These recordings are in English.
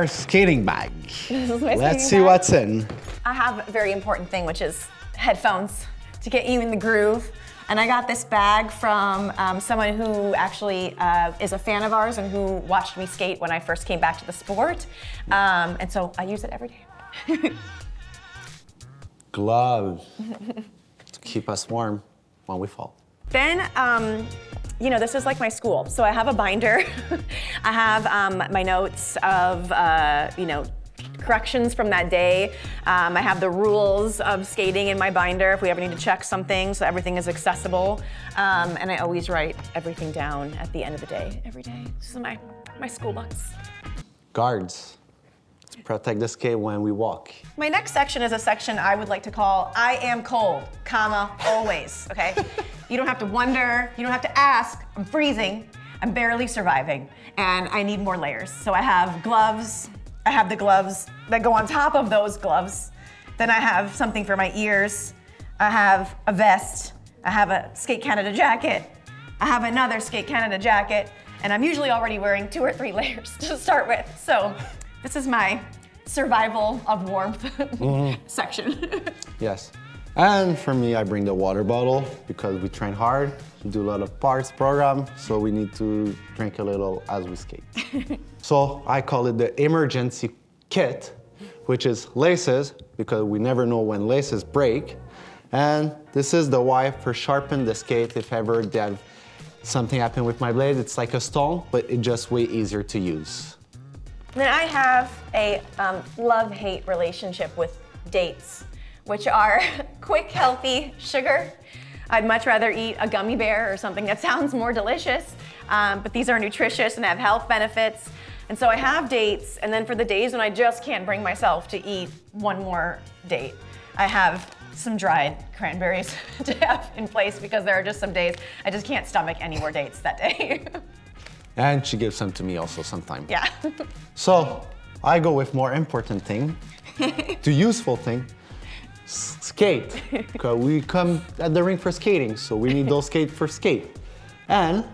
our skating bag. This is my Let's see bag. What's in. I have a very important thing, which is headphones to get you in the groove. And I got this bag from someone who actually is a fan of ours and who watched me skate when I first came back to the sport. And so I use it every day. Gloves to keep us warm when we fall. Then, you know, this is like my school. So I have a binder. I have my notes of, you know, corrections from that day. I have the rules of skating in my binder if we ever need to check something, so everything is accessible. And I always write everything down at the end of the day, every day. This is my school box. Guards to protect the skate when we walk. My next section is a section I would like to call I am cold, comma, always, okay? You don't have to wonder, you don't have to ask, I'm freezing, I'm barely surviving, and I need more layers. So I have gloves, I have the gloves that go on top of those gloves. Then I have something for my ears. I have a vest. I have a Skate Canada jacket. I have another Skate Canada jacket. And I'm usually already wearing 2 or 3 layers to start with. So this is my survival of warmth section. Yes. And for me, I bring the water bottle because we train hard. We do a lot of parts program, so we need to drink a little as we skate. So I call it the emergency kit, which is laces, because we never know when laces break. And this is the wipe for sharpen the skate if ever something happened with my blade. It's like a stone, but it's just way easier to use. Then I have a love-hate relationship with dates, which are quick, healthy sugar. I'd much rather eat a gummy bear or something that sounds more delicious, but these are nutritious and have health benefits. And so I have dates, and then for the days when I just can't bring myself to eat one more date, I have some dried cranberries to have in place because there are just some days I just can't stomach any more dates that day. And she gives some to me also sometimes. Yeah. So I go with more important thing to useful thing. Skate, because we come at the rink for skating, so we need those skates for skate. And,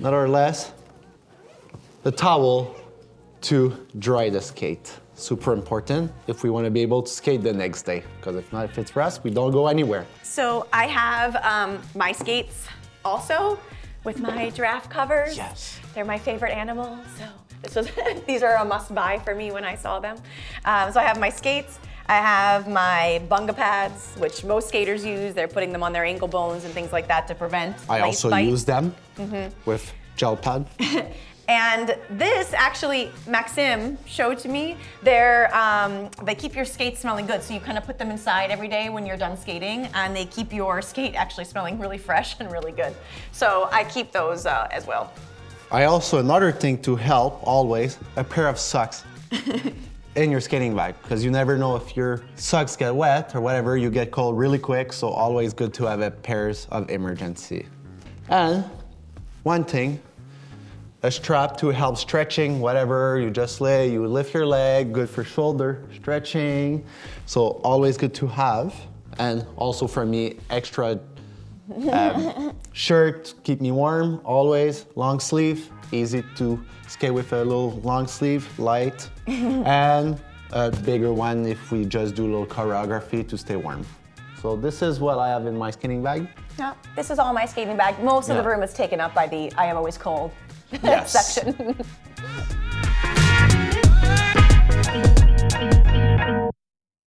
not or less, the towel to dry the skate. Super important if we want to be able to skate the next day, because if not, if it's rust, we don't go anywhere. So I have my skates also with my giraffe covers. Yes. They're my favorite animal, so these are a must-buy for me when I saw them. So I have my skates. I have my bunga pads, which most skaters use. They're putting them on their ankle bones and things like that to prevent I also bites. Use them with gel pad. And this actually, Maxime showed to me. They're, they keep your skates smelling good. So you kind of put them inside every day when you're done skating, and they keep your skate actually smelling really fresh and really good. So I keep those as well. I also, another thing to help always, a pair of socks. In your skating bag, because you never know if your socks get wet or whatever, you get cold really quick, so always good to have a pairs of emergency. And one thing, a strap to help stretching, whatever, you just lay, you lift your leg, good for shoulder stretching, so always good to have. And also for me, extra shirt to keep me warm, always, long sleeve. Easy to skate with a little long sleeve, light, and a bigger one if we just do a little choreography to stay warm. So this is what I have in my skating bag. Yeah, this is all my skating bag. Most of the room is taken up by the I am always cold section.